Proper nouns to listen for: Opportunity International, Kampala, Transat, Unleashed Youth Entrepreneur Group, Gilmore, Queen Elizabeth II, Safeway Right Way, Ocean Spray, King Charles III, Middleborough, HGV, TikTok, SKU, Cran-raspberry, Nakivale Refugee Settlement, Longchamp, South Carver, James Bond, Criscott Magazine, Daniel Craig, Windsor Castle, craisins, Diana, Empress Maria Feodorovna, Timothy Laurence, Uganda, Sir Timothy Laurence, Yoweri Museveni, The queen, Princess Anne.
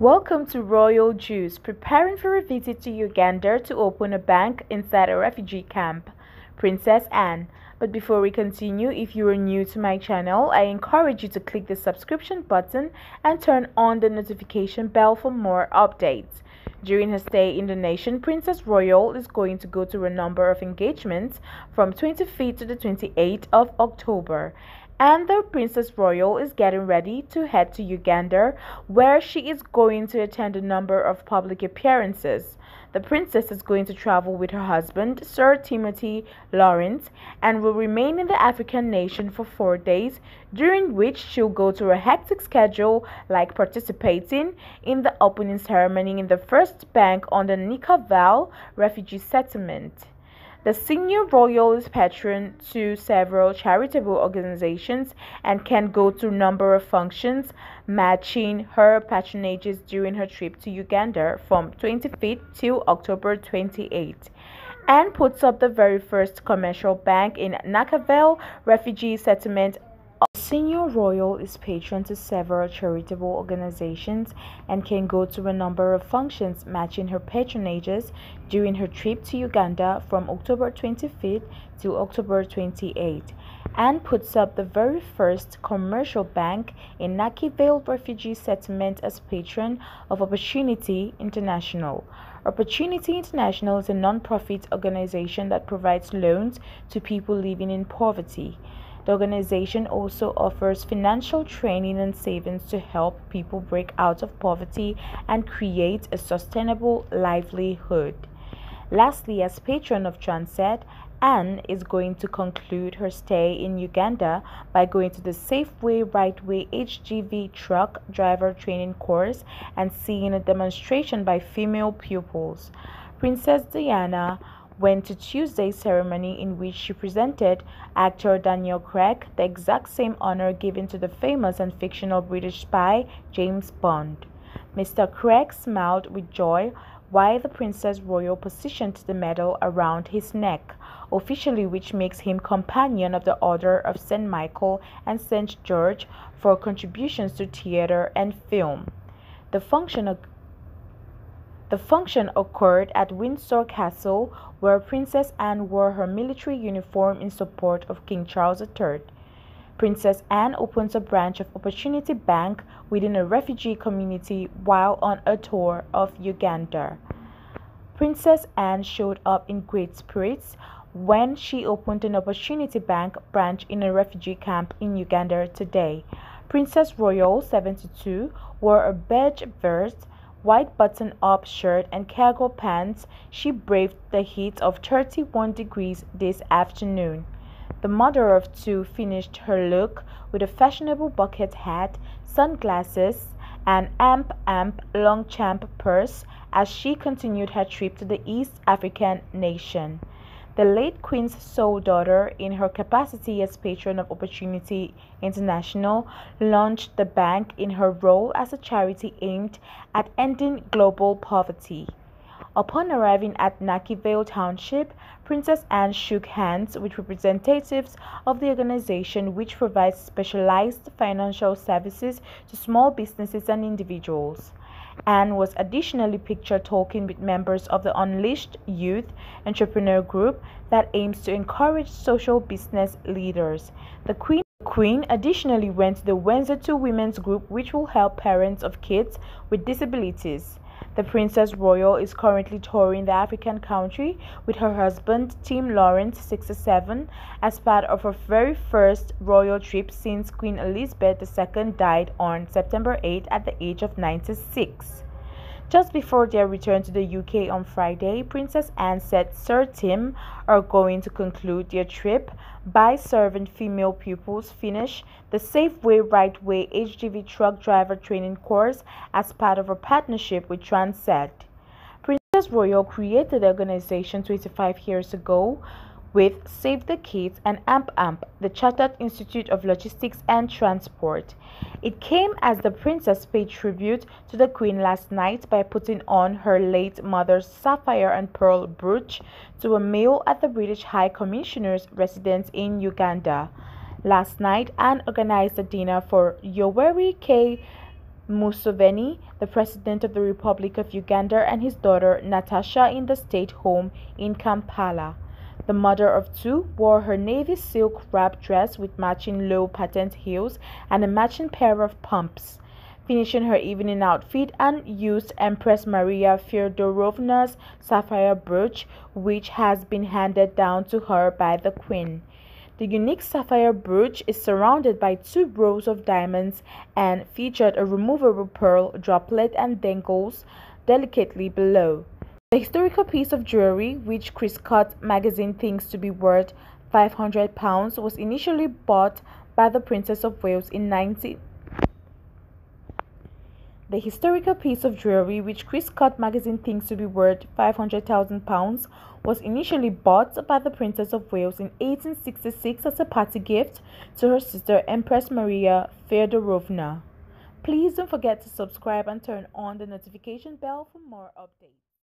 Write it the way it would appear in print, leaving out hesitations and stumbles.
Welcome to Royal Jews, preparing for a visit to Uganda to open a bank inside a refugee camp. Princess Anne. But before we continue, if you are new to my channel, I encourage you to click the subscription button and turn on the notification bell for more updates. During her stay in the nation, Princess Royal is going to go to a number of engagements from 25th to the 28th of October. And the Princess Royal is getting ready to head to Uganda, where she is going to attend a number of public appearances. The princess is going to travel with her husband, Sir Timothy Laurence, and will remain in the African nation for 4 days, during which she'll go to a hectic schedule like participating in the opening ceremony in the first bank on the Nakivale Refugee Settlement. The senior royal is patron to several charitable organizations and can go to a number of functions matching her patronages during her trip to Uganda from 25th to October 28th, and puts up the very first commercial bank in Nakivale Refugee Settlement. Senior Royal is patron to several charitable organizations and can go to a number of functions matching her patronages during her trip to Uganda from October 25th to October 28th, and puts up the very first commercial bank in Nakivale Refugee Settlement as patron of Opportunity International. Opportunity International is a non-profit organization that provides loans to people living in poverty. The organization also offers financial training and savings to help people break out of poverty and create a sustainable livelihood. Lastly, as patron of Transat, Anne is going to conclude her stay in Uganda by going to the Safeway Right Way HGV truck driver training course and seeing a demonstration by female pupils. Princess Diana went to Tuesday's ceremony in which she presented actor Daniel Craig the exact same honor given to the famous and fictional British spy James Bond. Mr. Craig smiled with joy while the Princess Royal positioned the medal around his neck, officially, which makes him Companion of the Order of St. Michael and St. George for contributions to theater and film. The function occurred at Windsor Castle, where Princess Anne wore her military uniform in support of King Charles III. Princess Anne opens a branch of Opportunity Bank within a refugee community while on a tour of Uganda. Princess Anne showed up in great spirits when she opened an Opportunity Bank branch in a refugee camp in Uganda today. Princess Royal, 72, wore a beige vest, white button-up shirt and cargo pants. She braved the heat of 31 degrees this afternoon. The mother of two finished her look with a fashionable bucket hat, sunglasses, and amp Longchamp purse as she continued her trip to the East African nation. The late Queen's sole daughter, in her capacity as patron of Opportunity International, launched the bank in her role as a charity aimed at ending global poverty. Upon arriving at Nakivale Township, Princess Anne shook hands with representatives of the organization, which provides specialized financial services to small businesses and individuals. Anne was additionally pictured talking with members of the Unleashed Youth Entrepreneur Group that aims to encourage social business leaders. The Queen additionally went to the Windsor Castle Women's Group, which will help parents of kids with disabilities. The Princess Royal is currently touring the African country with her husband, Tim Laurence, 67, as part of her very first royal trip since Queen Elizabeth II died on September 8 at the age of 96. Just before their return to the UK on Friday, Princess Anne said Sir Tim are going to conclude their trip by serving female pupils finish the Safeway Right Way HGV truck driver training course as part of a partnership with Transat. Princess Royal created the organization 25 years ago with Save the Kids and AMP, the Chartered Institute of Logistics and Transport. It came as the princess paid tribute to the Queen last night by putting on her late mother's sapphire and pearl brooch to a meal at the British High Commissioner's residence in Uganda. Last night, Anne organized a dinner for Yoweri Museveni, the President of the Republic of Uganda, and his daughter Natasha in the state home in Kampala. The mother of two wore her navy silk wrap dress with matching low patent heels and a matching pair of pumps, finishing her evening outfit, and used Empress Maria Feodorovna's sapphire brooch, which has been handed down to her by the Queen. The unique sapphire brooch is surrounded by two rows of diamonds and featured a removable pearl droplet and dangles delicately below. The historical piece of jewelry, which Criscott Magazine thinks to be worth £500, was initially bought by the Princess of Wales in £500,000 was initially bought by the Princess of Wales in 1866 as a party gift to her sister Empress Maria Feodorovna. Please don't forget to subscribe and turn on the notification bell for more updates.